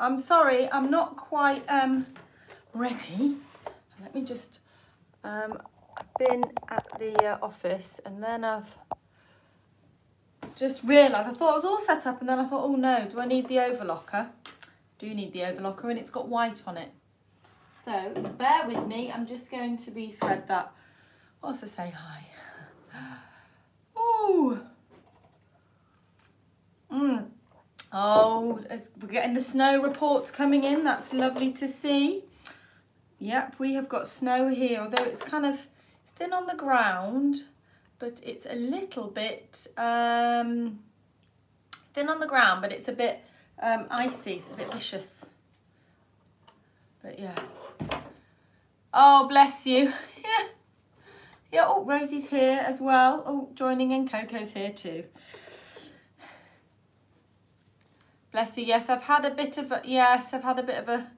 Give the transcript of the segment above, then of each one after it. I'm sorry, I'm not quite ready. Let me just, I've been at the office and then I've just realised, I thought I was all set up and then I thought, oh no, do I need the overlocker? Do need the overlocker, and it's got white on it. So bear with me, I'm just going to be thread that. What's to say hi? Ooh. Mm. Oh, we're getting the snow reports coming in. That's lovely to see. Yep, we have got snow here, although it's kind of thin on the ground, but it's a little bit thin on the ground, but it's a bit icy, it's a bit vicious. But yeah. Oh, bless you. Yeah. Yeah, oh, Rosie's here as well. Oh, joining in, Coco's here too. Bless you. Yes, I've had a bit of a, yes, I've had a bit of a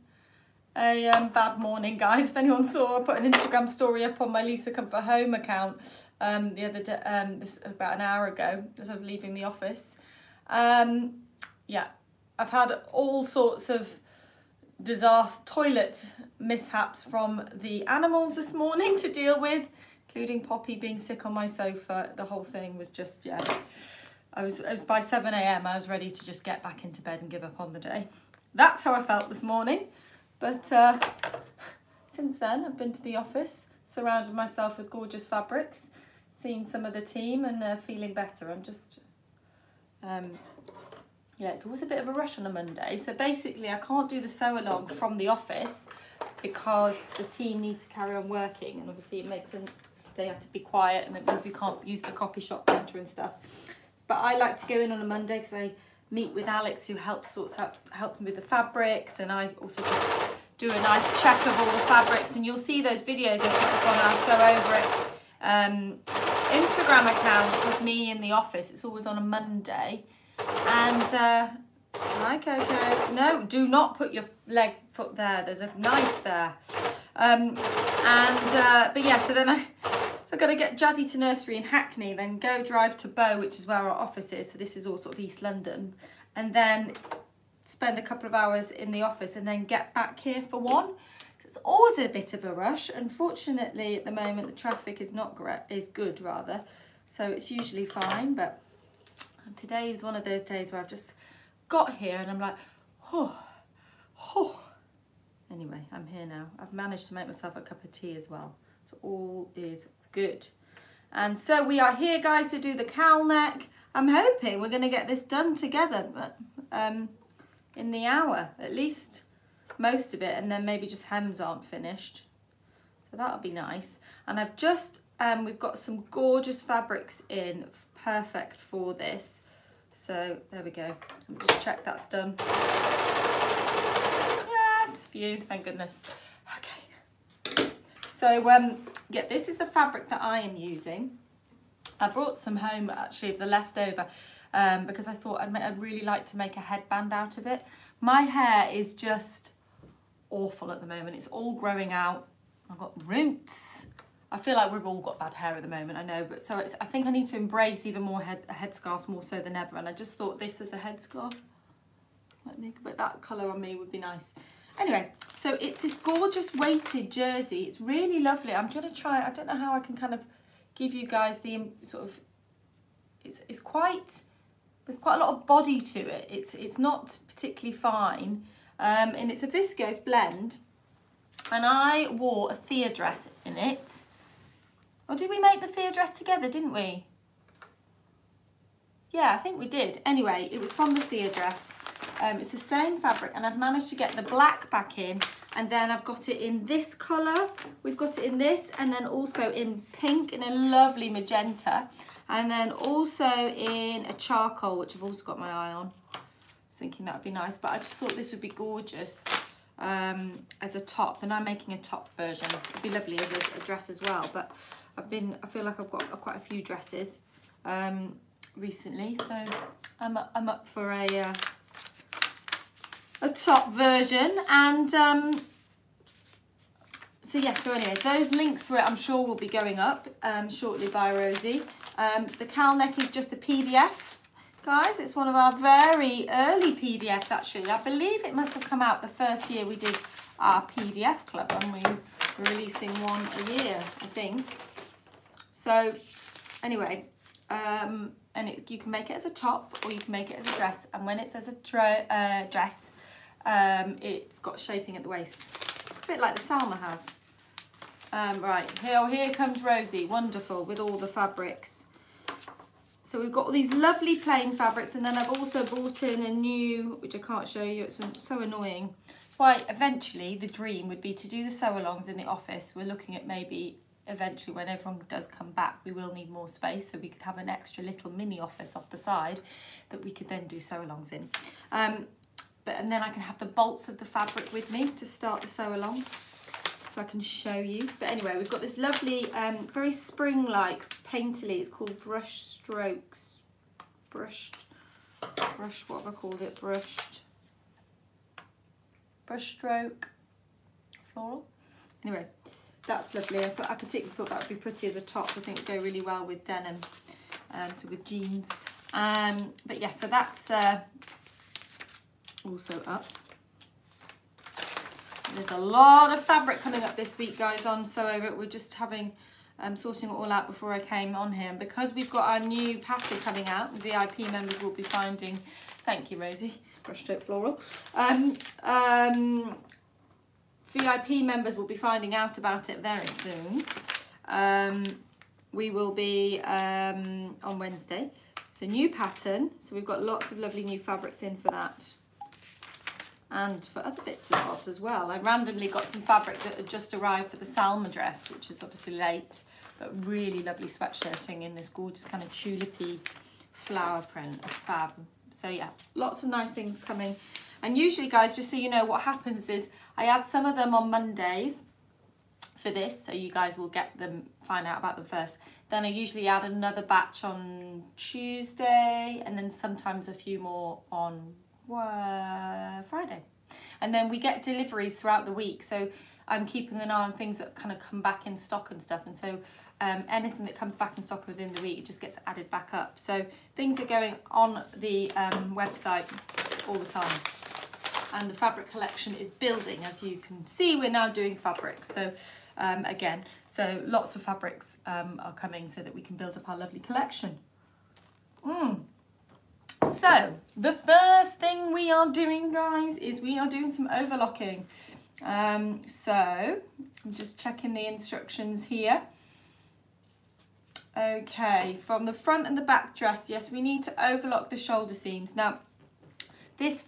bad morning, guys. If anyone saw, I put an Instagram story up on my Lisa Comfort Home account the other day, this about an hour ago, as I was leaving the office. Yeah, I've had all sorts of disaster toilet mishaps from the animals this morning to deal with, including Poppy being sick on my sofa. The whole thing was just, yeah. I was by 7 AM, I was ready to just get back into bed and give up on the day. That's how I felt this morning. But since then, I've been to the office, surrounded myself with gorgeous fabrics, seen some of the team and feeling better. I'm just, yeah, it's always a bit of a rush on a Monday. So basically I can't do the sew along from the office because the team need to carry on working. And obviously it makes them, they have to be quiet, and it means we can't use the copy shop printer and stuff. But I like to go in on a Monday because I meet with Alex, who helps me with the fabrics, and I also just do a nice check of all the fabrics. And you'll see those videos I put up on our So Over It Instagram account of me in the office. It's always on a Monday. And hi Coco. No, do not put your foot there. There's a knife there. But yeah, so then I've got to get Jazzy to nursery in Hackney, then go drive to Bow, which is where our office is. So this is all sort of East London. And then spend a couple of hours in the office and then get back here for one. So it's always a bit of a rush. Unfortunately, at the moment, the traffic is not great, is good rather. So it's usually fine. But today was one of those days where I've just got here and I'm like, oh, oh. Anyway, I'm here now. I've managed to make myself a cup of tea as well. So all is good. And so we are here, guys, to do the cowl neck. I'm hoping we're going to get this done together, but in the hour, at least most of it, and then maybe just hems aren't finished, so that'll be nice. And I've just we've got some gorgeous fabrics in, perfect for this, so there we go. Let me just check that's done. Yes, phew, thank goodness. Okay. So, yeah, this is the fabric that I am using. I brought some home, actually, of the leftover because I thought I'd really like to make a headband out of it. My hair is just awful at the moment. It's all growing out. I've got roots. I feel like we've all got bad hair at the moment, I know. But so it's, I think I need to embrace even more headscarves more so than ever. And I just thought this as a headscarf, but that colour on me would be nice. Anyway, so it's this gorgeous weighted jersey. It's really lovely. I'm going to try, I don't know how I can kind of give you guys the sort of, it's quite, there's quite a lot of body to it. It's not particularly fine. And it's a viscose blend. And I wore a Thea dress in it. Or did we make the Thea dress together, didn't we? Yeah, I think we did. Anyway, it was from the Thea dress. It's the same fabric, and I've managed to get the black back in, and then I've got it in this colour. We've got it in this, and then also in pink and a lovely magenta, and then also in a charcoal, which I've also got my eye on. I was thinking that would be nice, but I just thought this would be gorgeous as a top, and I'm making a top version. It'd be lovely as a dress as well, but I feel like I've got quite a few dresses recently, so I'm up for a top version. And so yeah, so anyway, those links to it I'm sure will be going up shortly by Rosie. The cowl neck is just a PDF. Guys, it's one of our very early PDFs, actually. I believe it must have come out the first year we did our PDF club, and we were releasing one a year, I think. So, anyway, and you can make it as a top or you can make it as a dress. And when it's as a dress, it's got shaping at the waist. A bit like the Salma has. Right, here comes Rosie, wonderful, with all the fabrics. So we've got all these lovely plain fabrics, and then I've also brought in a new, which I can't show you, it's so annoying. That's why eventually the dream would be to do the sew-alongs in the office. We're looking at maybe eventually when everyone does come back, we will need more space, so we could have an extra little mini office off the side that we could then do sew-alongs in. And then I can have the bolts of the fabric with me to start the sew-along, so I can show you. But anyway, we've got this lovely, very spring-like painterly. It's called brush strokes, brush stroke floral. Anyway, that's lovely. I particularly thought that would be pretty as a top. I think it would go really well with denim, so with jeans. But yeah, so that's also up. There's a lot of fabric coming up this week, guys, on So Over It. We're just having, sorting it all out before I came on here. And because we've got our new pattern coming out, VIP members will be finding, thank you, Rosie, brush stroke floral. VIP members will be finding out about it very soon. We will be on Wednesday. It's a new pattern, so we've got lots of lovely new fabrics in for that. And for other bits and bobs as well. I randomly got some fabric that had just arrived for the Salma dress, which is obviously late, but really lovely sweatshirting in this gorgeous kind of tulipy flower print. It's fab. So yeah, lots of nice things coming. And usually, guys, just so you know, what happens is I add some of them on Mondays for this, so you guys will get them, find out about them first. Then I usually add another batch on Tuesday, and then sometimes a few more on Friday, and then we get deliveries throughout the week, so I'm keeping an eye on things that kind of come back in stock and stuff, and so anything that comes back in stock within the week, it just gets added back up. So things are going on the website all the time, and the fabric collection is building. As you can see, we're now doing fabrics, so again, so lots of fabrics are coming so that we can build up our lovely collection. So, the first thing we are doing, guys, is we are doing some overlocking. So, I'm just checking the instructions here. Okay, from the front and the back dress, yes, we need to overlock the shoulder seams. Now, this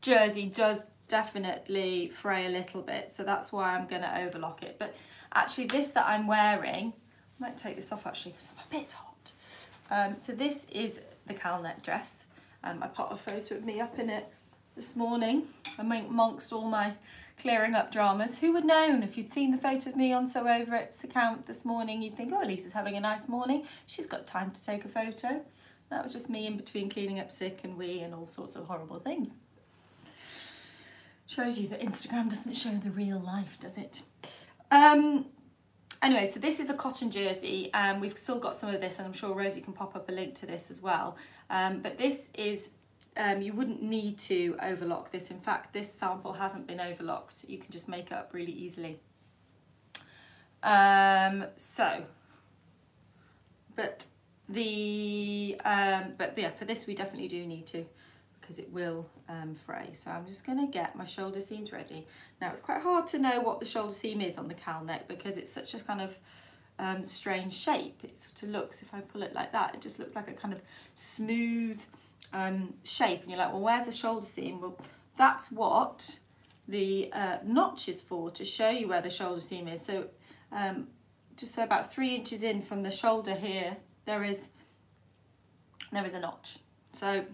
jersey does definitely fray a little bit, so that's why I'm going to overlock it. But actually, this that I'm wearing, I might take this off actually because I'm a bit hot. So this is the cowl neck dress. I put a photo of me up in it this morning amongst all my clearing up dramas. Who would have known? If you'd seen the photo of me on So Over It's account this morning, you'd think, oh, Lisa's having a nice morning. She's got time to take a photo. That was just me in between cleaning up sick and wee and all sorts of horrible things. Shows you that Instagram doesn't show the real life, does it? Anyway, so this is a cotton jersey, and we've still got some of this, and I'm sure Rosie can pop up a link to this as well. But this is, you wouldn't need to overlock this. In fact, this sample hasn't been overlocked. You can just make it up really easily. But yeah, for this we definitely do need to, because it will fray. So I'm just going to get my shoulder seams ready. Now, it's quite hard to know what the shoulder seam is on the cowl neck, because it's such a kind of strange shape. It sort of looks, if I pull it like that, it just looks like a kind of smooth shape. And you're like, well, where's the shoulder seam? Well, that's what the notch is for, to show you where the shoulder seam is. So just so about 3 inches in from the shoulder here, there is a notch. So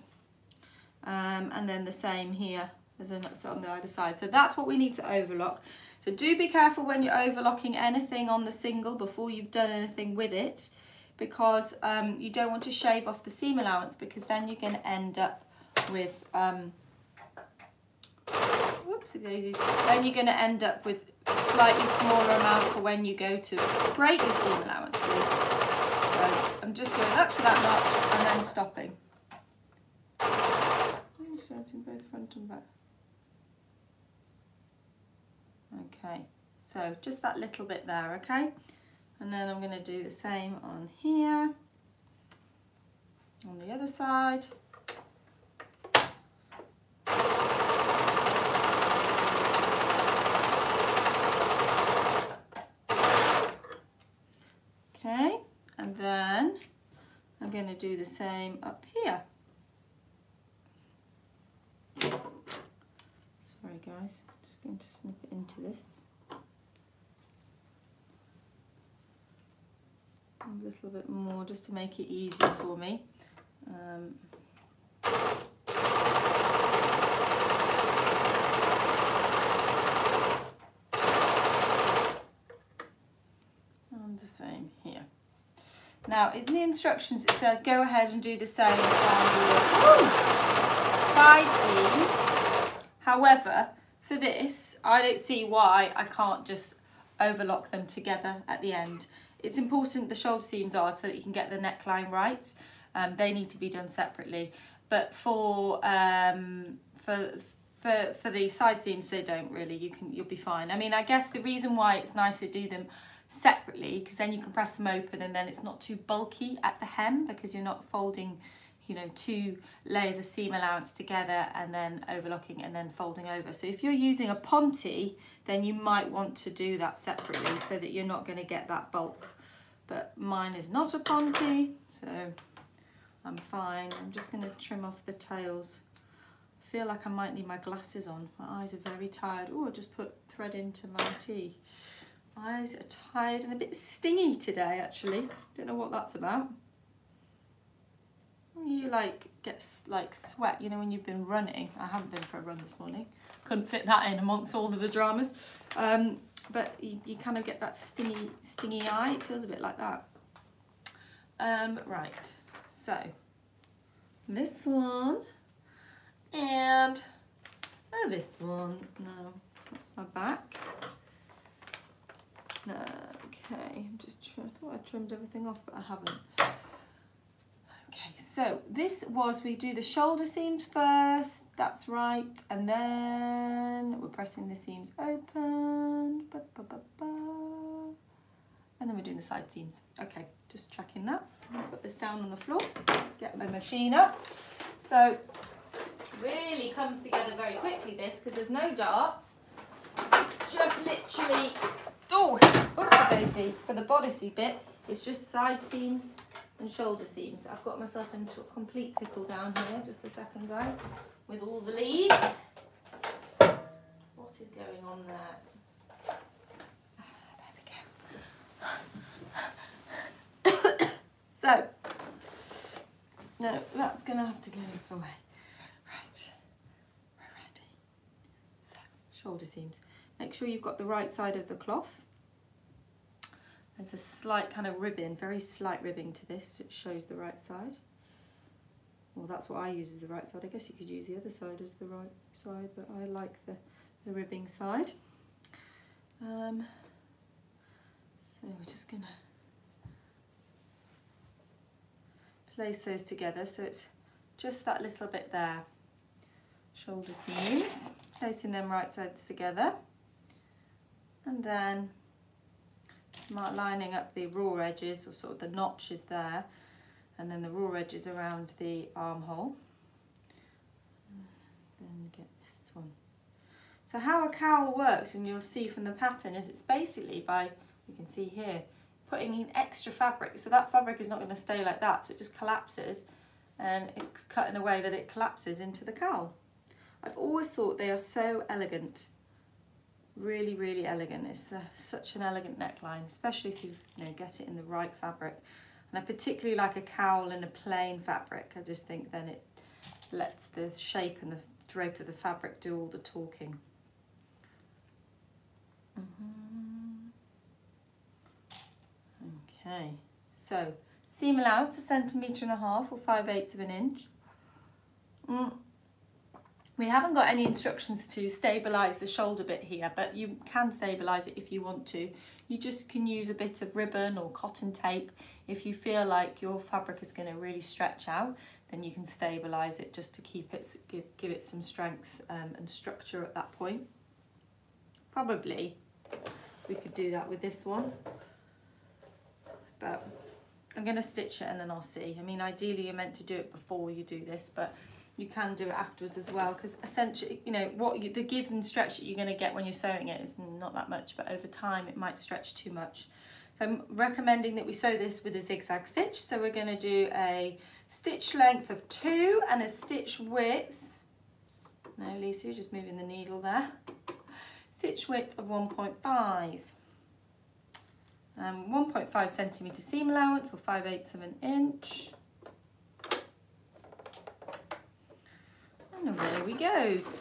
and then the same here, there's a notch on the other side. So that's what we need to overlock. So do be careful when you're overlocking anything on the single before you've done anything with it, because you don't want to shave off the seam allowance, because then you're going to end up with whoopsie daisies. Then you're going to end up with a slightly smaller amount for when you go to break your seam allowances. So I'm just going up to that notch and then stopping. alternating both front and back. Okay, so just that little bit there, okay? And then I'm going to do the same on here, on the other side. Okay, and then I'm going to do the same up here. Sorry guys, I'm just going to snip it into this. A little bit more just to make it easy for me. And the same here. Now in the instructions it says go ahead and do the same side seams. However, for this I don't see why I can't just overlock them together at the end. It's important the shoulder seams are so that you can get the neckline right. They need to be done separately, but for the side seams they don't really. You'll be fine. I mean, I guess the reason why it's nice to do them separately because then you can press them open and then it's not too bulky at the hem because you're not folding, you know, two layers of seam allowance together and then overlocking and then folding over. So if you're using a ponte, then you might want to do that separately so that you're not going to get that bulk. But mine is not a ponte, so I'm fine. I'm just going to trim off the tails. I feel like I might need my glasses on. My eyes are very tired. Oh, I just put thread into my tea. Eyes are tired and a bit stingy today, actually. Don't know what that's about. You like get like sweat, you know, when you've been running. I haven't been for a run this morning, couldn't fit that in amongst all of the dramas, but you kind of get that stingy eye. It feels a bit like that. Right, so this one and this one. No, that's my back. Okay, I'm just I thought I trimmed everything off, but I haven't. So this was, we do the shoulder seams first, that's right, and then we're pressing the seams open, and then we're doing the side seams. Okay, just checking that. I'm gonna put this down on the floor, get my machine up. So really comes together very quickly this, because there's no darts, just literally, oh, daisies for the bodicey bit, it's just side seams and shoulder seams. I've got myself into a complete pickle down here, just a second guys, with all the leaves. What is going on there? There we go. So, no, that's gonna have to go away. Right, we're ready. So, shoulder seams. Make sure you've got the right side of the cloth. There's a slight kind of ribbon, very slight ribbing to this, which shows the right side. Well, that's what I use as the right side. I guess you could use the other side as the right side, but I like the ribbing side. So we're just gonna place those together. So it's just that little bit there. Shoulder seams, placing them right sides together. And then lining up the raw edges, or sort of the notches there, and then the raw edges around the armhole. And then get this one. So how a cowl works, and you'll see from the pattern, is it's basically by, you can see here, putting in extra fabric. So that fabric is not going to stay like that, so it just collapses, and it's cut in a way that it collapses into the cowl. I've always thought they are so elegant. Really, really elegant. It's such an elegant neckline, especially if you get it in the right fabric. And I particularly like a cowl in a plain fabric. I just think then it lets the shape and the drape of the fabric do all the talking. Okay, so seam allowance a 1.5 centimetres or 5/8 of an inch. We haven't got any instructions to stabilise the shoulder bit here, but you can stabilise it if you want to. You just can use a bit of ribbon or cotton tape if you feel like your fabric is going to really stretch out. then you can stabilise it just to keep it, give it some strength and structure at that point. Probably we could do that with this one, but I'm going to stitch it and then I'll see. I mean, ideally you're meant to do it before you do this, but you can do it afterwards as well, because essentially, you know, what you, the give and stretch that you're going to get when you're sewing it is not that much, but over time it might stretch too much. So I'm recommending that we sew this with a zigzag stitch. So we're going to do a stitch length of 2 and a stitch width. No, Lisa, you're just moving the needle there. Stitch width of 1.5. 1.5 centimetre seam allowance, or 5/8 of an inch. And away we goes.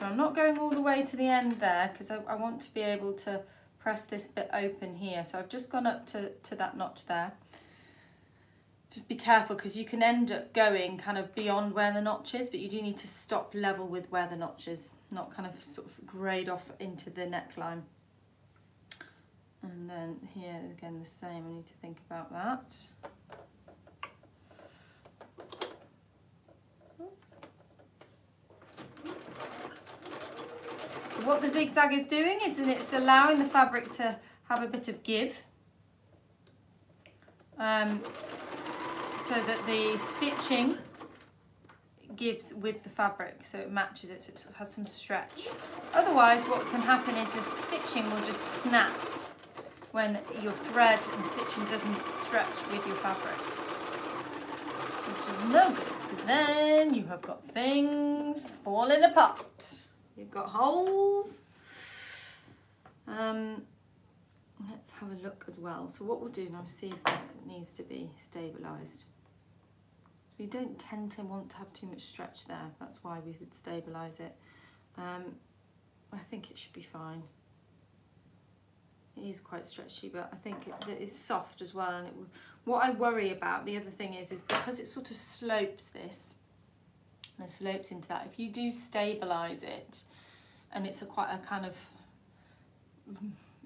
I'm not going all the way to the end there because I want to be able to press this bit open here. So I've just gone up to that notch there. Just be careful because you can end up going kind of beyond where the notch is, but you do need to stop level with where the notch is, not kind of sort of grade off into the neckline. And then here again the same, I need to think about that. What the zigzag is doing is it's allowing the fabric to have a bit of give, so that the stitching gives with the fabric, so it matches it, so it sort of has some stretch. Otherwise what can happen is your stitching will just snap when your thread and stitching doesn't stretch with your fabric, which is no good, because then you have got things falling apart. You've got holes. Let's have a look as well. So what we'll do now is see if this needs to be stabilised. So you don't tend to want to have too much stretch there. That's why we would stabilise it. I think it should be fine. It is quite stretchy, but I think it's soft as well. And what I worry about, the other thing is because it sort of slopes this, and slopes into that, if you do stabilize it and it's quite a kind of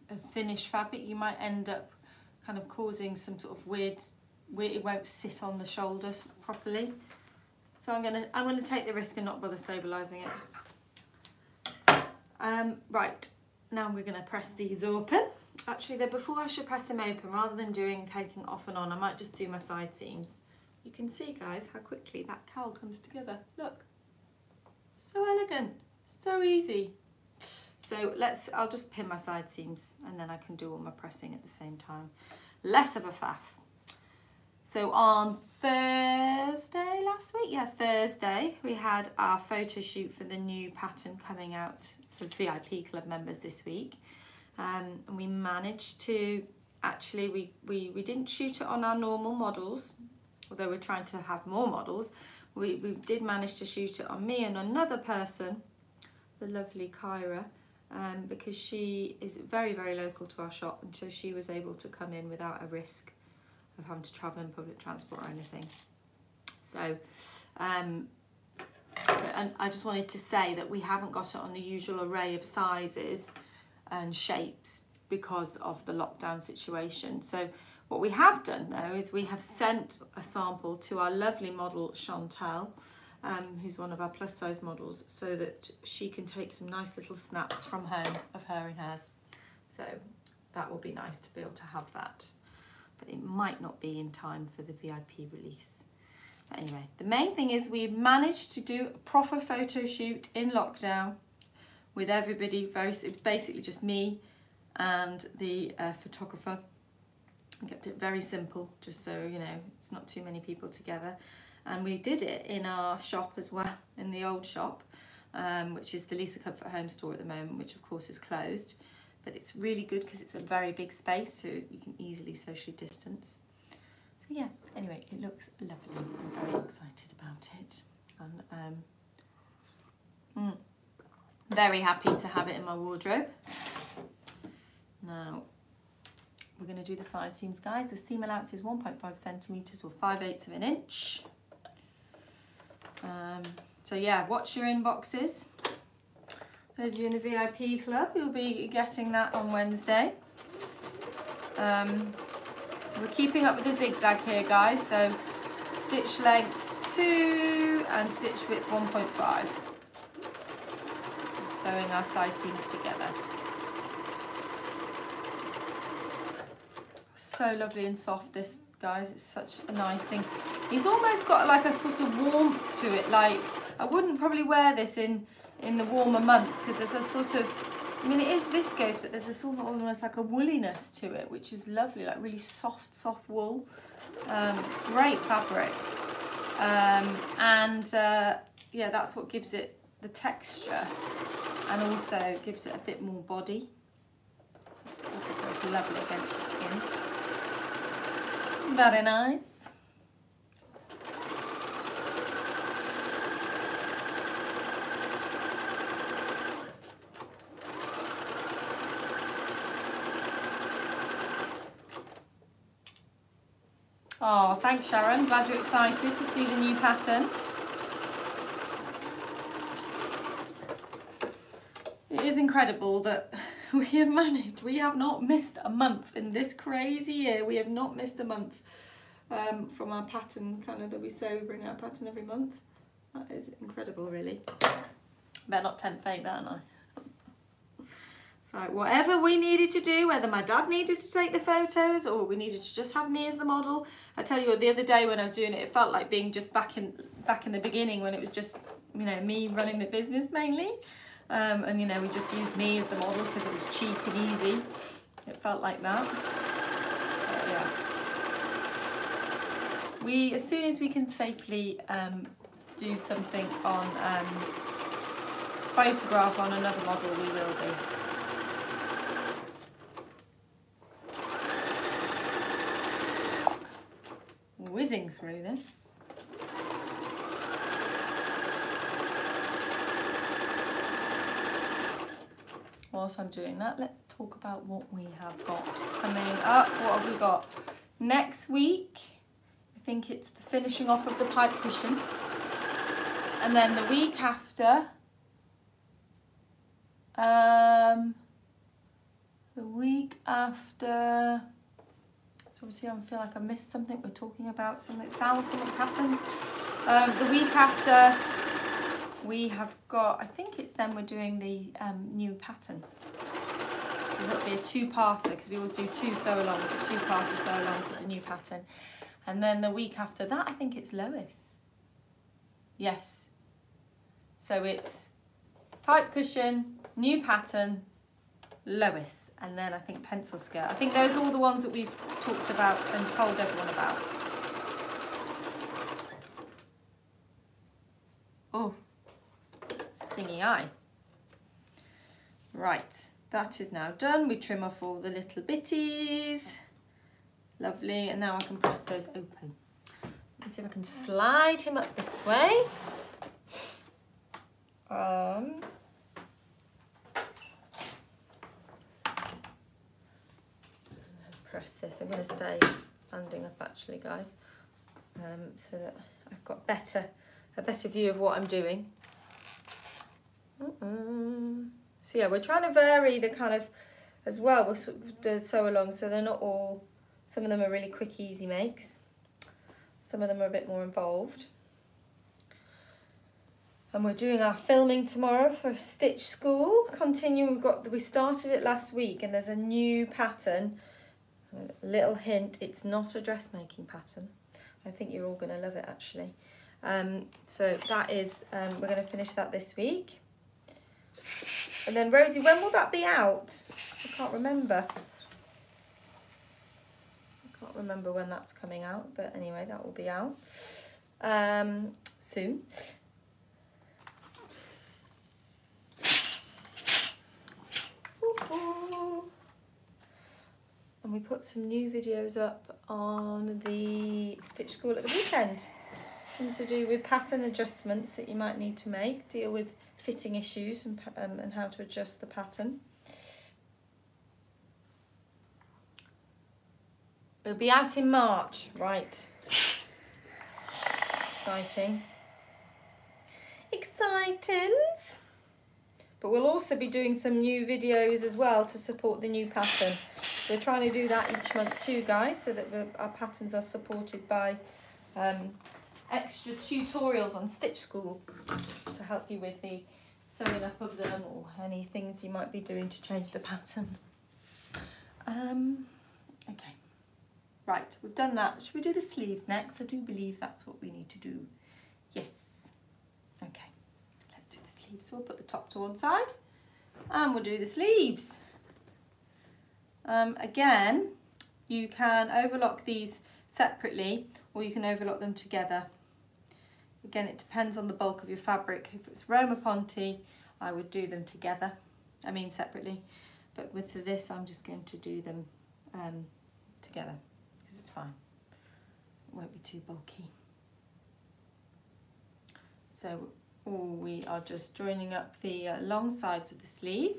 a finished fabric, you might end up kind of causing some sort of weird, it won't sit on the shoulders properly. So I'm gonna take the risk and not bother stabilizing it. Right, now we're gonna press these open. Actually, before I should press them open, rather than taking off and on, I might just do my side seams. You can see, guys, how quickly that cowl comes together. Look, so elegant, so easy. So I'll just pin my side seams and then I can do all my pressing at the same time. Less of a faff. So on Thursday last week, Thursday, we had our photo shoot for the new pattern coming out for VIP club members this week. And we managed to, actually, we didn't shoot it on our normal models, although we're trying to have more models. We did manage to shoot it on me and another person, the lovely Kyra, because she is very, very local to our shop, and so she was able to come in without a risk of having to travel in public transport or anything. So, and I just wanted to say that we haven't got it on the usual array of sizes and shapes because of the lockdown situation. So what we have done though is we have sent a sample to our lovely model Chantal, who's one of our plus size models, so that she can take some nice little snaps from home of her and hers. So that will be nice to be able to have that, but it might not be in time for the VIP release. But anyway, the main thing is we managed to do a proper photo shoot in lockdown with everybody. It was basically just me and the photographer. I kept it very simple, just so you know, it's not too many people together. And we did it in our shop as well, in the old shop, which is the Lisa Comfort Home store at the moment, which of course is closed. But it's really good because it's a very big space, so you can easily socially distance. So yeah, anyway, it looks lovely. I'm very excited about it. And Very happy to have it in my wardrobe. Now we're going to do the side seams, guys. The seam allowance is 1.5 centimeters or 5/8 of an inch. So yeah, watch your inboxes. Those of you in the VIP club, you'll be getting that on Wednesday. We're keeping up with the zigzag here, guys. So stitch length 2 and stitch width 1.5. Sewing our side seams together. So lovely and soft, this, guys. It's such a nice thing. He's almost got like a sort of warmth to it. Like, I wouldn't probably wear this in the warmer months because there's a sort of, I mean, it is viscose, but there's a sort of almost like a wooliness to it, which is lovely, like really soft, soft wool. It's great fabric. Yeah, that's what gives it the texture and also gives it a bit more body. It's also very lovely against the skin. Very nice. Oh, thanks, Sharon. Glad you're excited to see the new pattern. It is incredible that we have managed, we have not missed a month in this crazy year. We have not missed a month from our pattern, kind of, that we sew. We bring out a pattern every month. That is incredible, really. Better not tempt fate, better I? So whatever we needed to do, whether my dad needed to take the photos or we needed to just have me as the model. I tell you what, the other day when I was doing it, it felt like being just back in the beginning when it was just, you know, me running the business mainly. And you know, we just used me as the model because it was cheap and easy. It felt like that. But yeah, we, as soon as we can safely do something on photograph on another model, we will do. Whizzing through this. Whilst I'm doing that, let's talk about what we have got coming up. What have we got next week? I think it's the finishing off of the pipe cushion, and then the week after, so obviously I feel like I missed something. We're talking about something, something's happened. The week after, we have got, I think it's then we're doing the new pattern. So it'll be a two-parter because we always do two sew-alongs, so two-parter sew-along for the new pattern. And then the week after that, I think it's Lois. Yes. So it's pipe cushion, new pattern, Lois, and then I think pencil skirt. I think those are all the ones that we've talked about and told everyone about. Oh. Stingy eye. Right, that is now done. We trim off all the little bitties. Lovely, and now I can press those open. Let's see if I can slide him up this way. Press this. I'm going to stay standing up actually, guys, so that I've got a better view of what I'm doing. So yeah, we're trying to vary the kind of, as well, with the sew-alongs, so they're not all, some of them are really quick, easy makes. Some of them are a bit more involved. And we're doing our filming tomorrow for Stitch School. Continuing, we started it last week and there's a new pattern. A little hint, it's not a dressmaking pattern. I think you're all going to love it actually. So that is, we're going to finish that this week. And then Rosie, when will that be out? I can't remember. I can't remember when that's coming out, but anyway, that will be out soon. Ooh. And we put some new videos up on the Stitch School at the weekend. Things to do with pattern adjustments that you might need to make, deal with fitting issues and how to adjust the pattern. We'll be out in March, right. Exciting. Excitants! But we'll also be doing some new videos as well to support the new pattern. We're trying to do that each month too, guys, so that our patterns are supported by extra tutorials on Stitch School to help you with the sewing up of them or any things you might be doing to change the pattern. Okay, right, we've done that. Should we do the sleeves next? I do believe that's what we need to do. Yes. Okay, let's do the sleeves. So we'll put the top to one side and we'll do the sleeves. Again, you can overlock these separately or you can overlock them together. Again, it depends on the bulk of your fabric. If it's Roma Ponte, I would do them together, I mean separately, but with this I'm just going to do them together because it's fine, it won't be too bulky. So we are just joining up the long sides of the sleeve.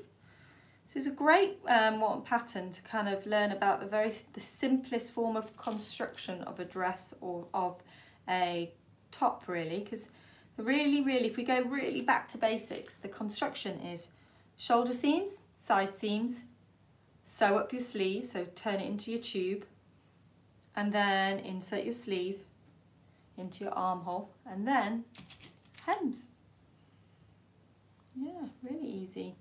So it's a great pattern to kind of learn about the simplest form of construction of a dress or of a top, really, because really if we go really back to basics, the construction is shoulder seams, side seams, sew up your sleeve, so turn it into your tube, and then insert your sleeve into your armhole, and then hems. Yeah, really easy.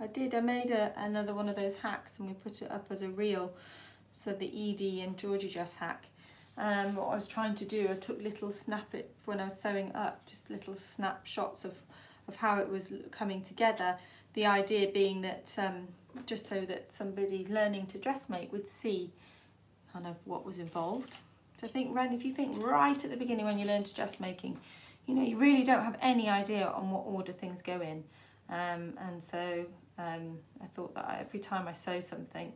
I made another one of those hacks and we put it up as a reel, so the Edie and Georgia dress hack. What I was trying to do, I took little when I was sewing up, just little snapshots of how it was coming together. The idea being that just so that somebody learning to dressmake would see kind of what was involved. So I think, Ren, if you think right at the beginning when you learn to dressmaking, you know, you really don't have any idea on what order things go in. I thought that every time I sew something,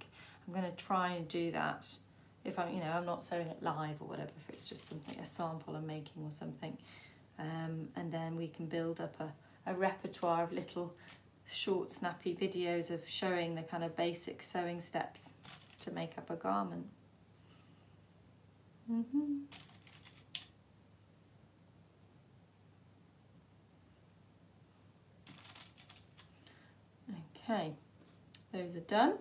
I'm going to try and do that. If I'm, you know, I'm not sewing it live or whatever, if it's just something, a sample I'm making or something, and then we can build up a repertoire of little short, snappy videos of showing the kind of basic sewing steps to make up a garment. Mm-hmm. Okay, those are done,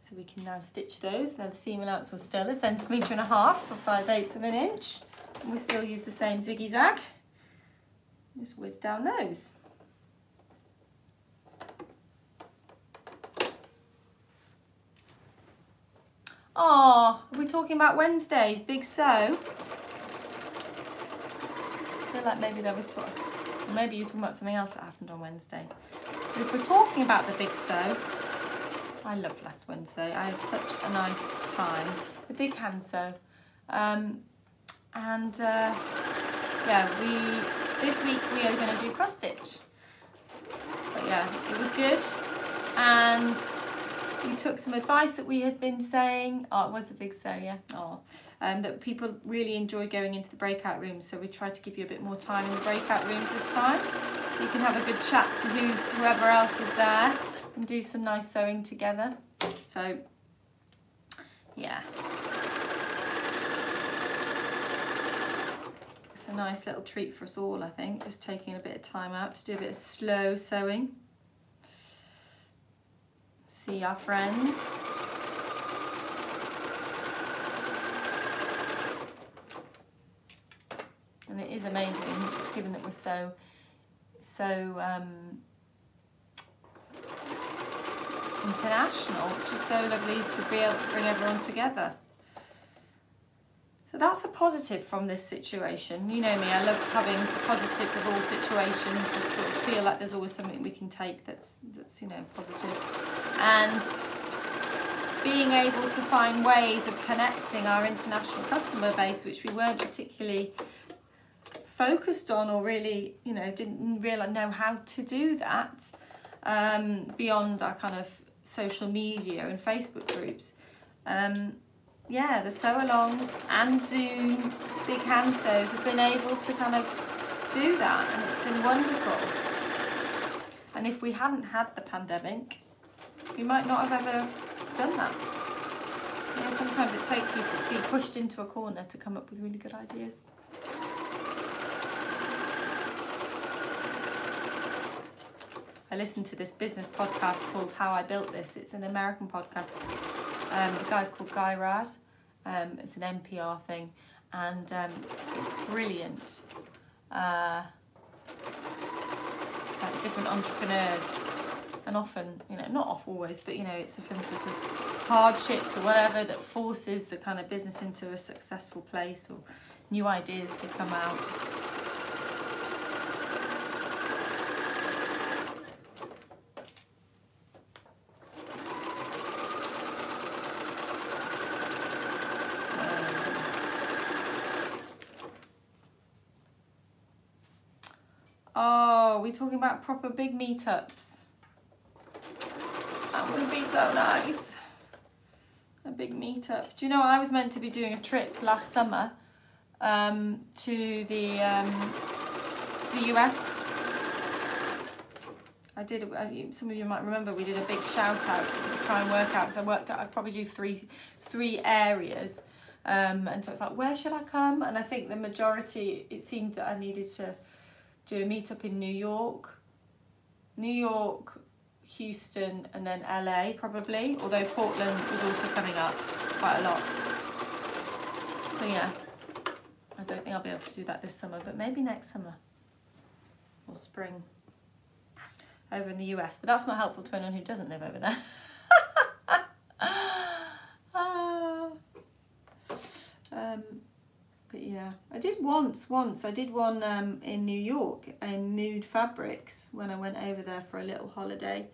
so we can now stitch those. Now the seam allowance is still 1.5 centimetres or 5/8 of an inch, and we still use the same ziggy-zag. Just whiz down those. Oh, are we talking about Wednesday's big sew? I feel like maybe there was talk. Maybe you're talking about something else that happened on Wednesday. If we're talking about the big sew, I loved last Wednesday. I had such a nice time. The big hand sew. Yeah, this week we are going to do cross stitch. But yeah, it was good. And we took some advice that we had been saying. Oh, it was the big sew, yeah. Oh, that people really enjoy going into the breakout rooms. So we tried to give you a bit more time in the breakout rooms this time. So you can have a good chat to whoever else is there and do some nice sewing together. So, yeah. It's a nice little treat for us all, I think, just taking a bit of time out to do a bit of slow sewing. See our friends. And it is amazing, given that we're so international. It's just so lovely to be able to bring everyone together. So that's a positive from this situation. You know me, I love having positives of all situations. I sort of feel like there's always something we can take that's you know, positive. And being able to find ways of connecting our international customer base, which we weren't particularly focused on, or really, you know, didn't really know how to do that beyond our kind of social media and Facebook groups. Yeah, the sew alongs and Zoom big hand sews have been able to kind of do that, and it's been wonderful. And if we hadn't had the pandemic, we might not have ever done that. You know, sometimes it takes you to be pushed into a corner to come up with really good ideas. I listened to this business podcast called How I Built This. It's an American podcast. The guy's called Guy Raz. It's an NPR thing, and it's brilliant. It's like different entrepreneurs, and often, you know, not always, but you know, it's from sort of hardships or whatever that forces the kind of business into a successful place, or new ideas to come out. We're talking about proper big meetups. That would be so nice. A big meetup. Do you know, I was meant to be doing a trip last summer to the US. I did. Some of you might remember we did a big shout out to sort of try and work out, because I worked out I'd probably do three areas, and so it's like, where should I come? And I think the majority, it seemed that I needed to do a meet-up in New York, Houston, and then LA probably, although Portland was also coming up quite a lot. So yeah, I don't think I'll be able to do that this summer, but maybe next summer or spring over in the US. But that's not helpful to anyone who doesn't live over there. But yeah, I did once. I did one in New York in Mood Fabrics when I went over there for a little holiday.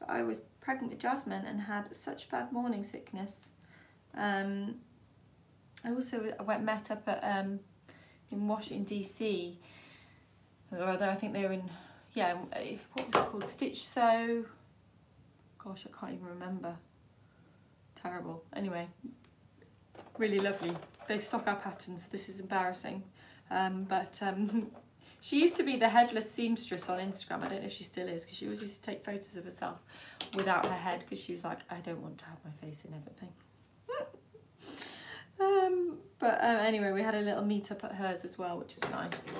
But I was pregnant with Jasmine and had such bad morning sickness. I also met up at in Washington DC. Or rather, I think they were in, yeah, what was it called? Stitch So. Gosh, I can't even remember. Terrible. Anyway, really lovely. They stock our patterns. This is embarrassing. She used to be the headless seamstress on Instagram. I don't know if she still is, because she always used to take photos of herself without her head, because she was like, I don't want to have my face in everything. Anyway, we had a little meet-up at hers as well, which was nice.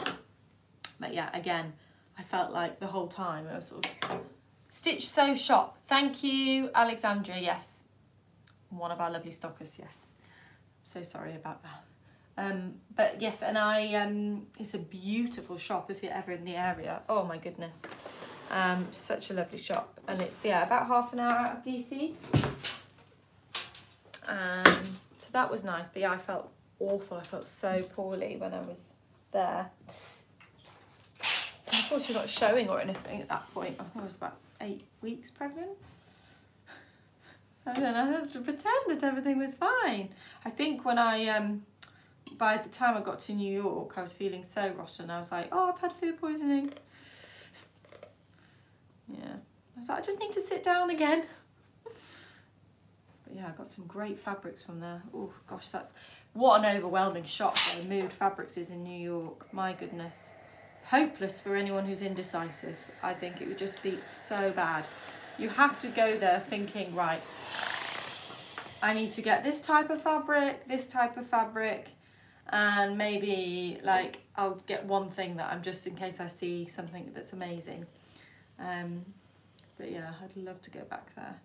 But yeah, again, I felt like the whole time, I was sort of, Stitch Sew Shop. Thank you, Alexandria, yes. One of our lovely stockers, yes. So sorry about that. But yes, and it's a beautiful shop if you're ever in the area. Oh my goodness. Such a lovely shop. And it's, yeah, about half an hour out of DC. So that was nice. But yeah, I felt awful. I felt so poorly when I was there. Of course, you're not showing or anything at that point. I think I was about 8 weeks pregnant. I don't know, I had to pretend that everything was fine. I think when I, by the time I got to New York, I was feeling so rotten. I was like, oh, I've had food poisoning. Yeah, I was like, I just need to sit down again. But yeah, I got some great fabrics from there. Oh gosh, that's, what an overwhelming shock though, Mood Fabrics is in New York, my goodness. Hopeless for anyone who's indecisive. I think it would just be so bad. You have to go there thinking, right, I need to get this type of fabric, and maybe like I'll get one thing that I'm just in case I see something that's amazing. But yeah, I'd love to go back there.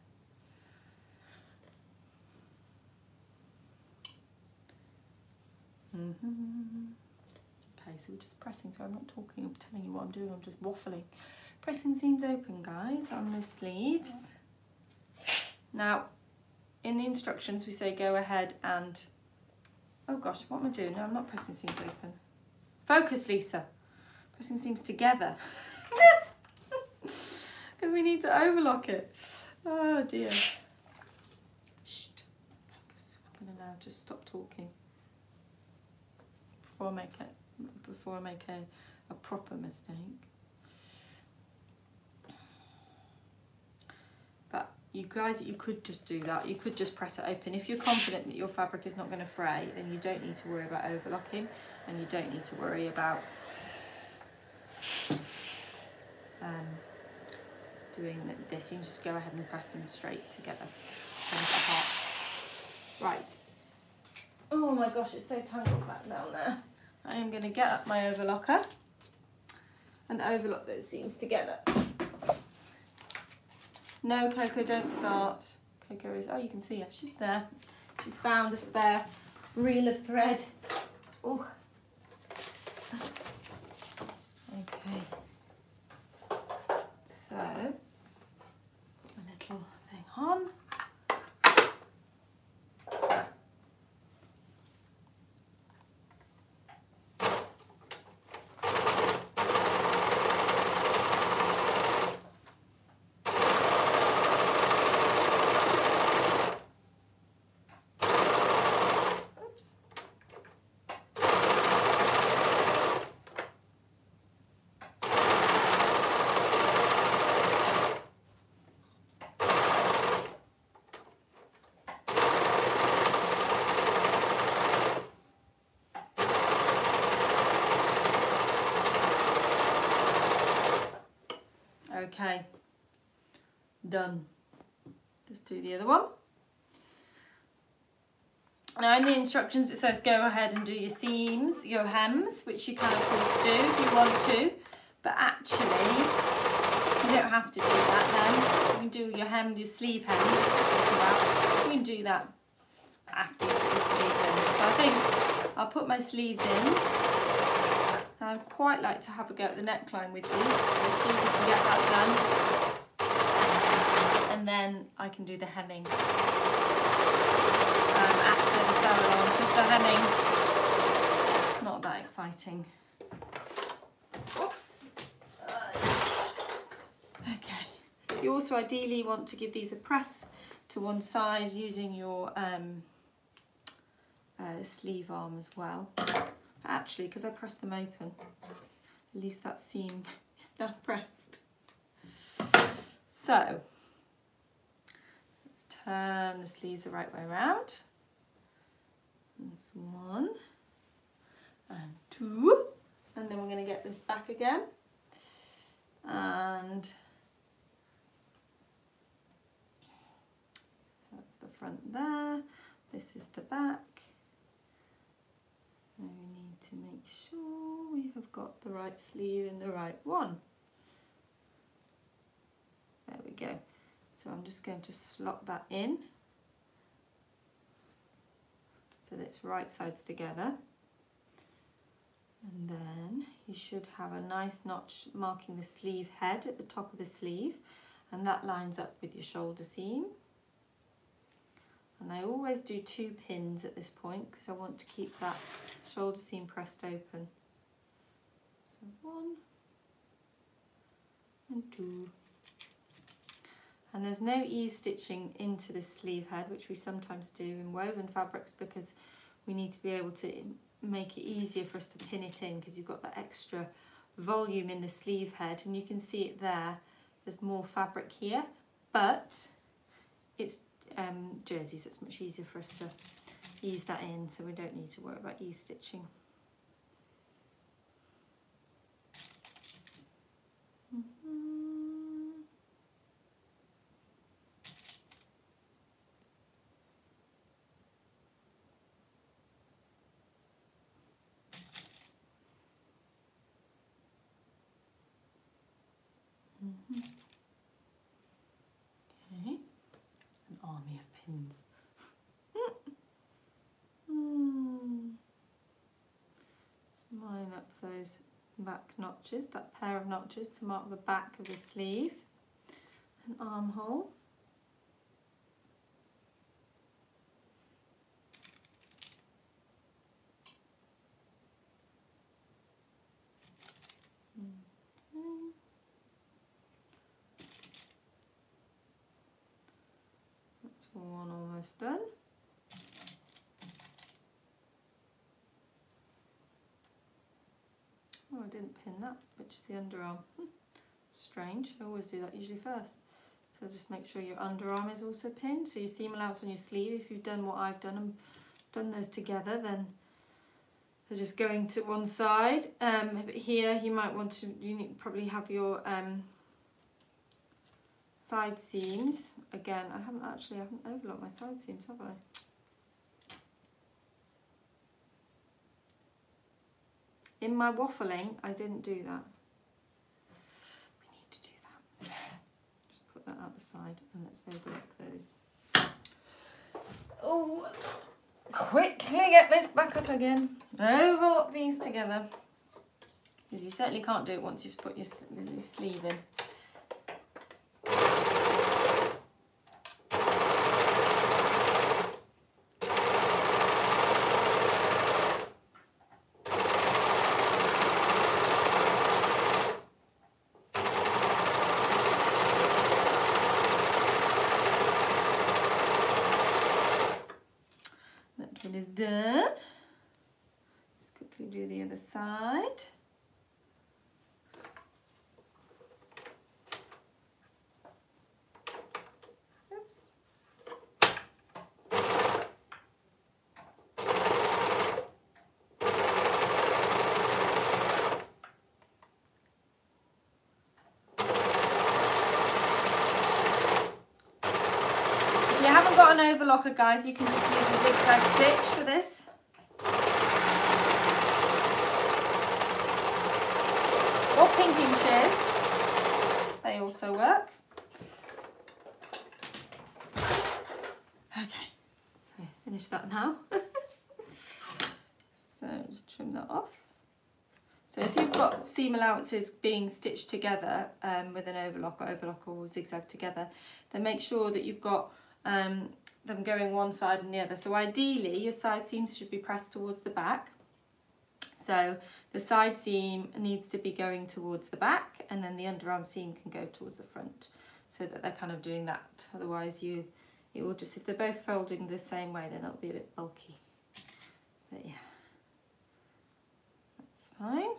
Okay, so we're just pressing, so I'm not talking, I'm telling you what I'm doing, I'm just waffling. Pressing seams open, guys, on the sleeves. Now, in the instructions we say go ahead and, oh gosh, what am I doing? No, I'm not pressing seams open. Focus, Lisa. Pressing seams together. Because we need to overlock it. Oh dear. Shh, focus. I'm gonna now just stop talking before I make a proper mistake. You guys, you could just do that. You could just press it open. If you're confident that your fabric is not going to fray, then you don't need to worry about overlocking, and you don't need to worry about doing this. You can just go ahead and press them straight together. Right. Oh my gosh, it's so tangled back down there. I am going to get up my overlocker and overlock those seams together. No, Coco, don't start. Coco is, oh, you can see her, she's there. She's found a spare reel of thread. Oh. Okay. So, a little thing on. Okay, done. Just do the other one. Now in the instructions it says go ahead and do your seams, your hems, which you can of course do if you want to, but actually you don't have to do that then. You can do your hem, your sleeve hem, you can do that after you put your sleeves in. So I think I'll put my sleeves in. I'd quite like to have a go at the neckline with you, so see if we can get that done, and then I can do the hemming after the sew along, because the hemming's not that exciting. Oops. Okay. You also ideally want to give these a press to one side using your sleeve arm as well. Actually, because I pressed them open, at least that seam is now pressed. So, let's turn the sleeves the right way around. That's one, and two, and then we're going to get this back again. And so that's the front there, this is the back. So we need to make sure we have got the right sleeve and the right one. There we go. So I'm just going to slot that in so that it's right sides together. And then you should have a nice notch marking the sleeve head at the top of the sleeve, and that lines up with your shoulder seam. And I always do two pins at this point because I want to keep that shoulder seam pressed open. So one and two. And there's no ease stitching into this sleeve head, which we sometimes do in woven fabrics because we need to be able to make it easier for us to pin it in, because you've got that extra volume in the sleeve head, and you can see it there. There's more fabric here, but it's jersey, so it's much easier for us to ease that in, so we don't need to worry about ease stitching. Line up those back notches, that pair of notches, to mark the back of the sleeve and armhole. That's one almost done. Oh, I didn't pin that, which is the underarm. Strange, I always do that usually first. So just make sure your underarm is also pinned. So your seam allowance on your sleeve, if you've done what I've done and done those together, then they're just going to one side. But here you might want to, you probably have your side seams again. I haven't overlocked my side seams, have I? In my waffling, I didn't do that. We need to do that. Just put that out the side and let's overlock those. Oh, quickly get this back up again. Overlock these together. Because you certainly can't do it once you've put your sleeve in. Got an overlocker, guys, you can just use a zigzag stitch for this. Or pinking shears, they also work. Okay, so finish that now. So just trim that off. So if you've got seam allowances being stitched together with an overlocker or zigzag together, then make sure that you've got them going one side and the other. So ideally your side seams should be pressed towards the back, so the side seam needs to be going towards the back and then the underarm seam can go towards the front, so that they're kind of doing that. Otherwise it will just, if they're both folding the same way, then it'll be a bit bulky. But yeah, that's fine.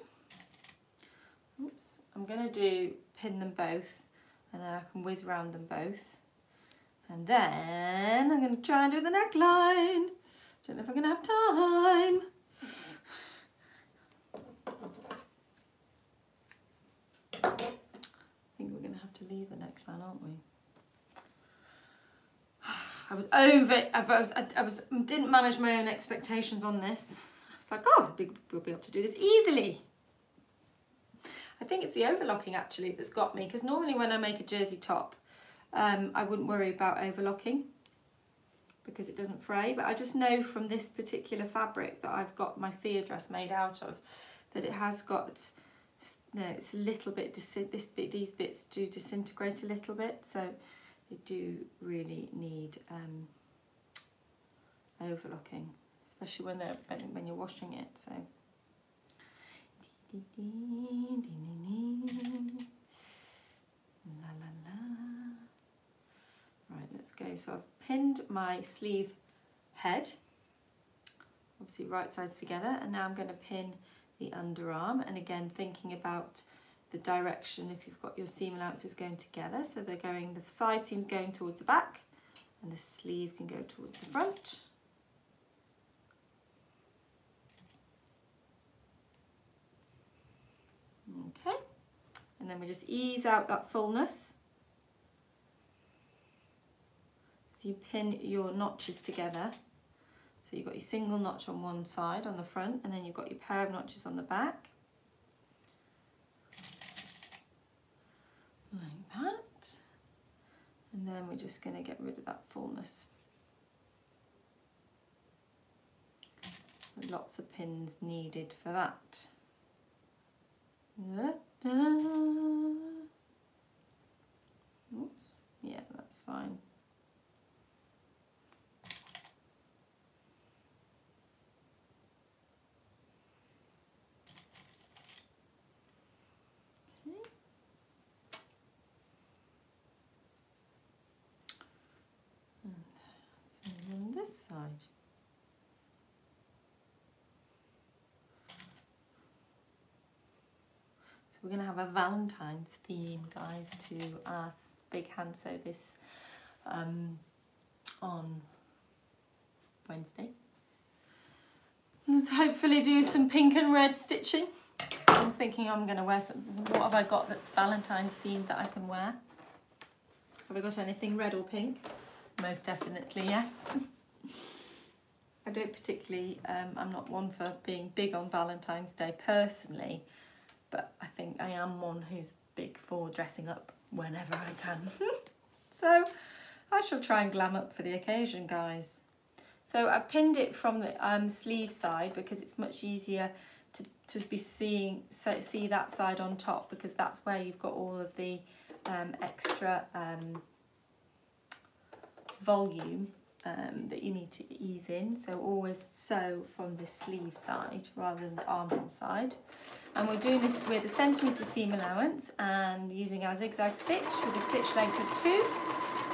Oops, I'm gonna pin them both and then I can whiz round them both. And then I'm going to try and do the neckline. Don't know if I'm going to have time. I think we're going to have to leave the neckline, aren't we? I didn't manage my own expectations on this. I was like, oh, we'll be able to do this easily. I think it's the overlocking actually that's got me, because normally when I make a jersey top, I wouldn't worry about overlocking because it doesn't fray, but I just know from this particular fabric that I've got my Thea dress made out of that it has got, no, it's a little bit, these bits do disintegrate a little bit, so they do really need overlocking, especially when you're washing it. So la la la. Right, let's go. So I've pinned my sleeve head, obviously right sides together, and now I'm going to pin the underarm, and again thinking about the direction if you've got your seam allowances going together. So they're going, the side seam's going towards the back and the sleeve can go towards the front. Okay, and then we just ease out that fullness. You pin your notches together, so you've got your single notch on one side on the front and then you've got your pair of notches on the back, like that, and then we're just going to get rid of that fullness. Lots of pins needed for that. Oops, yeah, that's fine. Side. So we're going to have a Valentine's theme, guys, to our big hand sew this on Wednesday. Let's hopefully do some pink and red stitching. I was thinking I'm going to wear some, what have I got that's Valentine's themed that I can wear? Have we got anything red or pink? Most definitely, yes. I don't particularly, I'm not one for being big on Valentine's Day personally, but I think I am one who's big for dressing up whenever I can. So I shall try and glam up for the occasion, guys. So I pinned it from the sleeve side because it's much easier to be see that side on top, because that's where you've got all of the extra volume that you need to ease in. So always sew from the sleeve side rather than the armhole side. And we're doing this with a 1 centimetre seam allowance and using our zigzag stitch with a stitch length of 2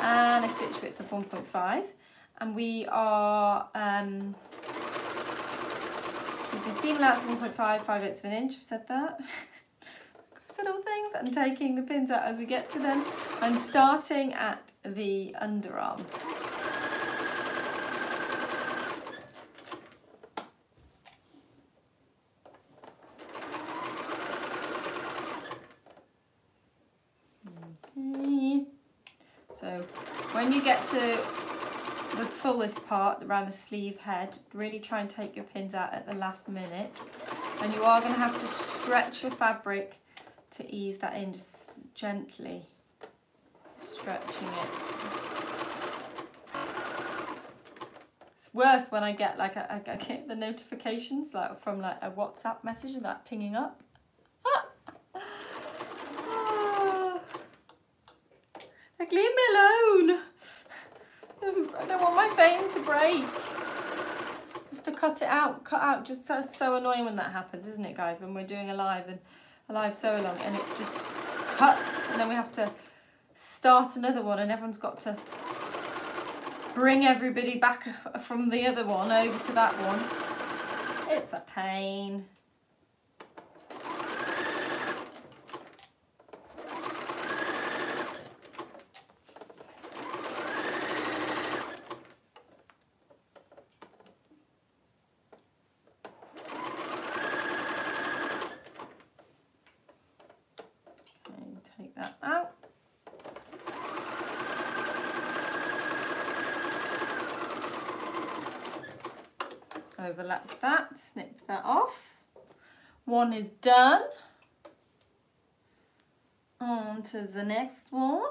and a stitch width of 1.5. And we are using seam allowance 1.5, 5/8 of an inch, I've said that. Little things, and taking the pins out as we get to them and starting at the underarm. Okay. So when you get to the fullest part around the sleeve head, really try and take your pins out at the last minute, and you are going to have to stretch your fabric to ease that in, just gently stretching it. It's worse when I get like I get the notifications like from like a WhatsApp message and that pinging up. Like, leave me alone. I don't want my vein to break. Just to cut it out, Just that's so annoying when that happens, isn't it, guys? When we're doing a live and. Live so long, and it just cuts, and then we have to start another one, and everyone's got to bring everybody back from the other one over to that one. It's a pain. Overlap that, snip that off. One is done. On to the next one.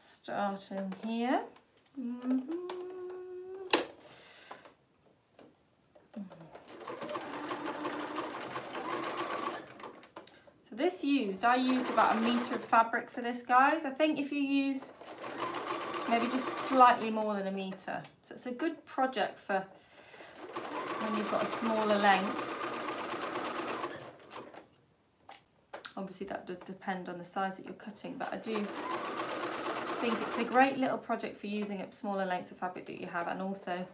Starting here. So this I used about 1 metre of fabric for this, guys. I think if you use maybe just slightly more than 1 metre. So it's a good project for when you've got a smaller length. Obviously that does depend on the size that you're cutting, but I do think it's a great little project for using up smaller lengths of fabric that you have, and also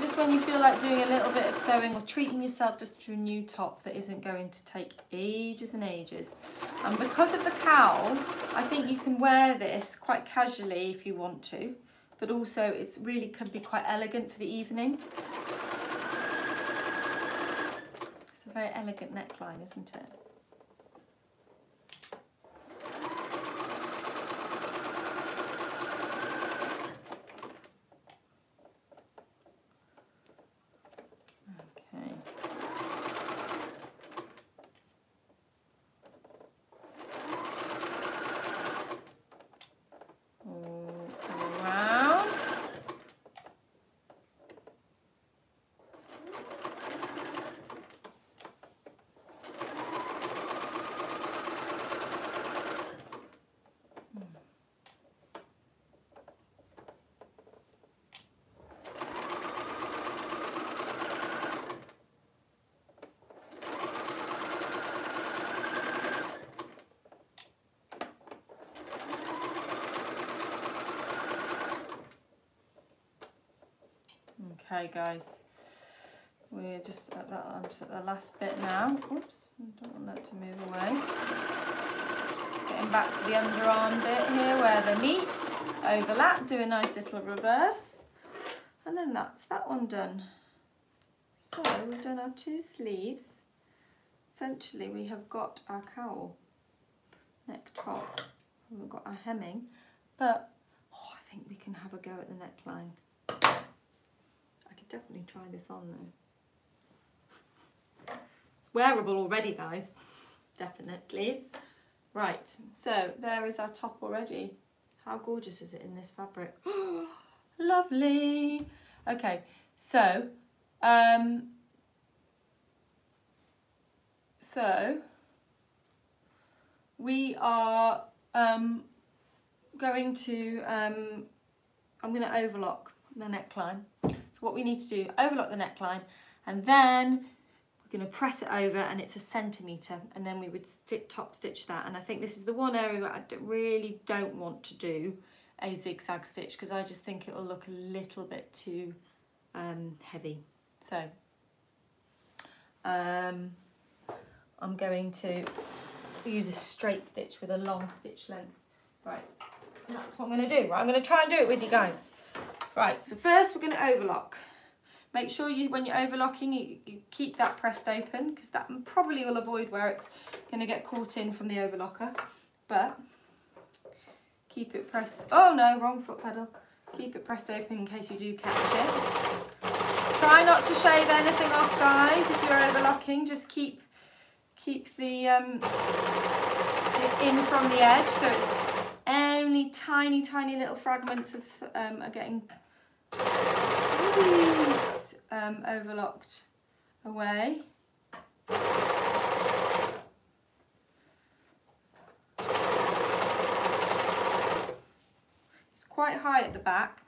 just when you feel like doing a little bit of sewing or treating yourself just to a new top that isn't going to take ages and ages. And because of the cowl, I think you can wear this quite casually if you want to, but also it's really can be quite elegant for the evening. Very elegant neckline, isn't it? Okay. All around. Okay, guys, we're just at that. I'm just at the last bit now. Oops, I don't want that to move away. Getting back to the underarm bit here where they meet, overlap, do a nice little reverse, and then that's that one done. So we've done our 2 sleeves. Essentially, we have got our cowl neck top we haven't got our hemming, but oh, I think we can have a go at the neckline. I could definitely try this on though. It's wearable already, guys, definitely. Right, so there is our top already. How gorgeous is it in this fabric? Lovely. Okay, so we are going to, I'm going to overlock the neckline. So what we need to do, overlock the neckline, and then we're going to press it over, and it's a centimetre, and then we would top stitch that. And I think this is the one area where I really don't want to do a zigzag stitch, because I just think it will look a little bit too heavy. So I'm going to use a straight stitch with a long stitch length. Right, that's what I'm going to do. Right, I'm going to try and do it with you guys. Right, so first we're going to overlock. Make sure you, when you're overlocking, you keep that pressed open, because that probably will avoid where it's going to get caught in from the overlocker. But keep it pressed. Oh no, wrong foot pedal. Keep it pressed open in case you do catch it. Try not to shave anything off, guys, if you're overlocking. Just keep the in from the edge, so it's only tiny little fragments of are getting overlocked away. It's quite high at the back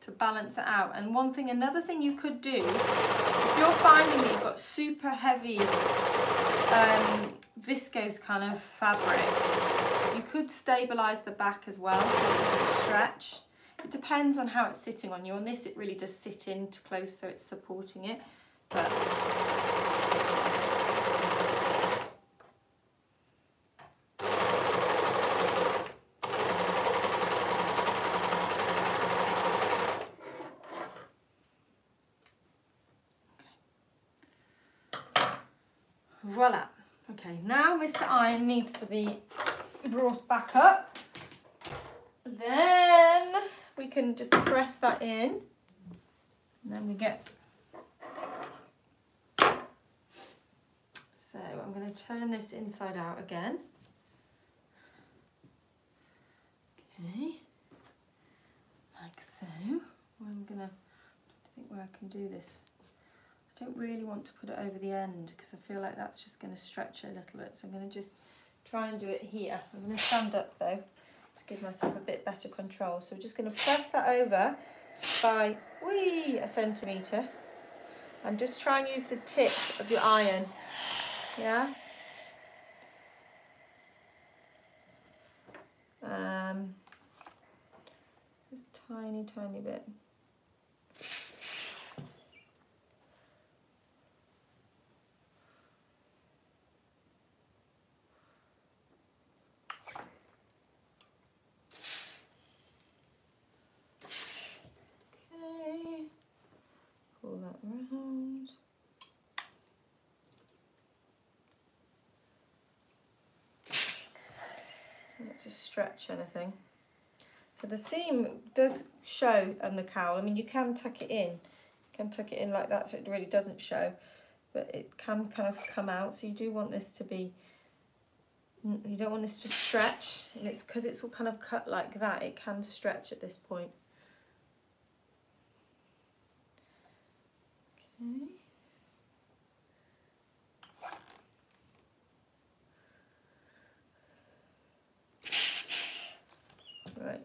to balance it out. And one thing, another thing you could do, if you're finding that you've got super heavy viscose kind of fabric, you could stabilise the back as well, so it doesn't stretch. It depends on how it's sitting on you. On this, it really does sit in too close, so it's supporting it. But voila. Okay, now Mr. Iron needs to be brought back up. Then we can just press that in. And then we get... So I'm going to turn this inside out again. Okay. Like so. I'm going to think where I can do this. I don't really want to put it over the end because I feel like that's just going to stretch it a little bit. So I'm going to just try and do it here. I'm going to stand up though to give myself a bit better control. So we're just going to press that over by a centimetre, and just try and use the tip of your iron. Yeah. Just tiny bit. To stretch anything. So the seam does show on the cowl. I mean, you can tuck it in, like that, so it really doesn't show, but it can kind of come out. So you do want this to be, you don't want this to stretch, and it's because it's all kind of cut like that, it can stretch at this point. Okay. Right.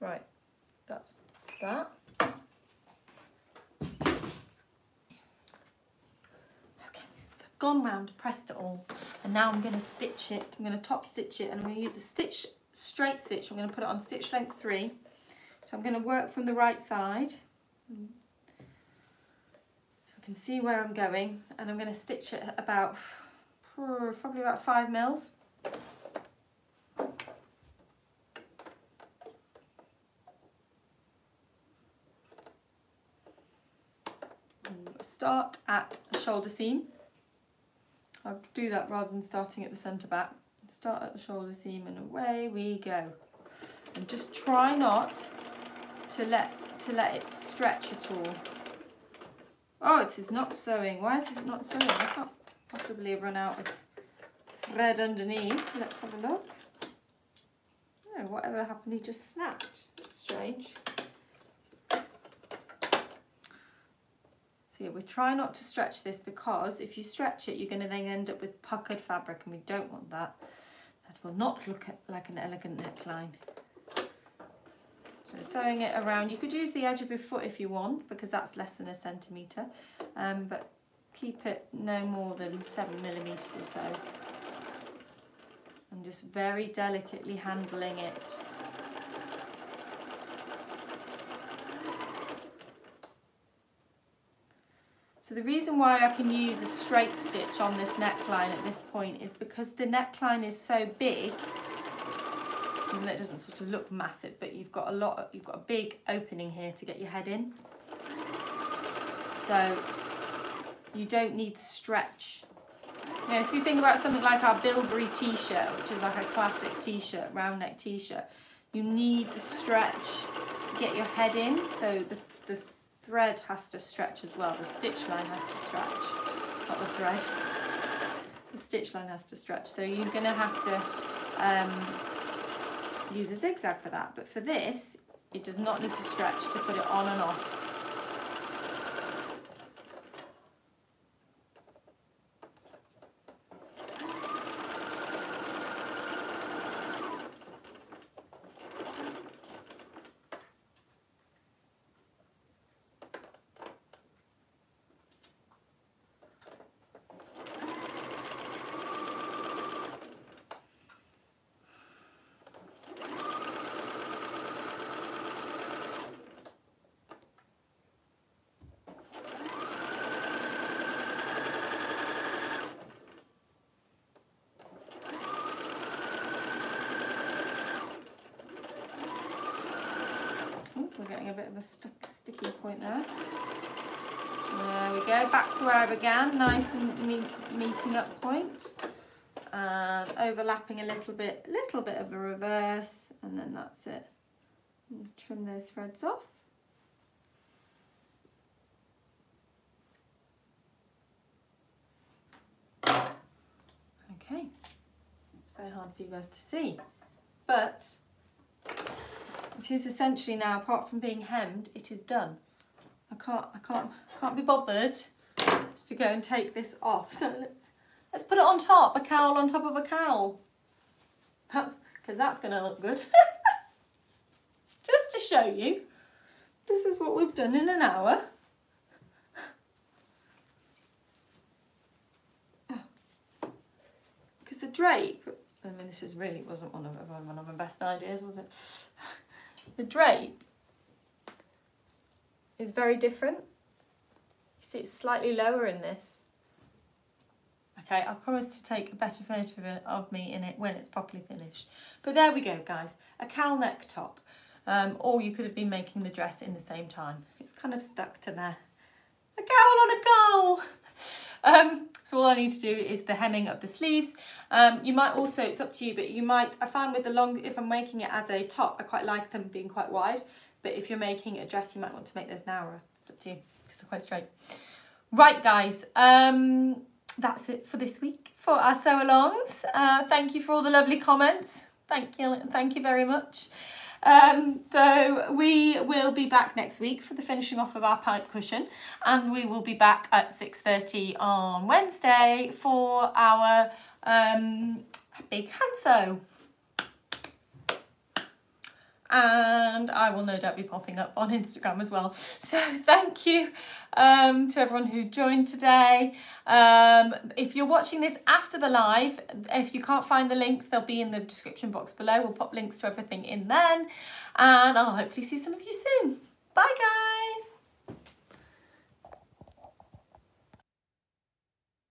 Right, that's that. Okay, so I've gone round, pressed it all, and now I'm going to stitch it. I'm going to top stitch it, and I'm going to use a straight stitch. I'm going to put it on stitch length 3. So I'm going to work from the right side so I can see where I'm going, and I'm going to stitch it about probably about 5 mils. Start at a shoulder seam. I'll do that rather than starting at the centre back. Start at the shoulder seam and away we go. And just try not to let it stretch at all. Oh, it is not sewing. Why is it not sewing? I can't possibly run out of thread underneath. Let's have a look. Oh, whatever happened, he just snapped. That's strange. So yeah, we try not to stretch this, because if you stretch it, you're going to then end up with puckered fabric, and we don't want that. That will not look like an elegant neckline. So sewing it around, you could use the edge of your foot if you want, because that's less than 1 centimetre, but keep it no more than 7 millimetres or so. And just very delicately handling it. So the reason why I can use a straight stitch on this neckline at this point is because the neckline is so big, even though it doesn't sort of look massive, but you've got a big opening here to get your head in. So you don't need to stretch. You know, if you think about something like our Bilberry t-shirt, which is like a classic t-shirt, round neck t-shirt, you need the stretch to get your head in. So the thread has to stretch as well. The stitch line has to stretch, not the thread. The stitch line has to stretch. So you're going to have to use a zigzag for that. But for this, it does not need to stretch to put it on and off. Sticky point there. There we go, back to where I began, nice and meeting up point, and overlapping a little bit of a reverse, and then that's it. And trim those threads off. Okay, it's very hard for you guys to see, but it is essentially now, apart from being hemmed, it is done. I can't be bothered to go and take this off. So let's put it on top, a cowl on top of a cowl. Because that's going to look good. Just to show you, this is what we've done in an hour. Because the drape, I mean, this is really wasn't one of my best ideas, was it? The drape is very different. You see it's slightly lower in this. Okay, I promise to take a better photo of, me in it when it's properly finished. But there we go, guys. A cowl neck top. Or you could have been making the dress in the same time. It's kind of stuck to there. A cowl on a cowl! So all I need to do is the hemming of the sleeves. You might also, it's up to you, but you might, I find with the long, if I'm making it as a top, I quite like them being quite wide. But if you're making a dress, you might want to make those narrower. It's up to you, because they're quite straight. Right, guys, that's it for this week for our sew-alongs. Thank you for all the lovely comments. Thank you very much. So we will be back next week for the finishing off of our pipe cushion, and we will be back at 6:30 on Wednesday for our big hand sew. And I will no doubt be popping up on Instagram as well. So thank you to everyone who joined today. If you're watching this after the live, if you can't find the links, they'll be in the description box below. We'll pop links to everything in then. And I'll hopefully see some of you soon. Bye, guys.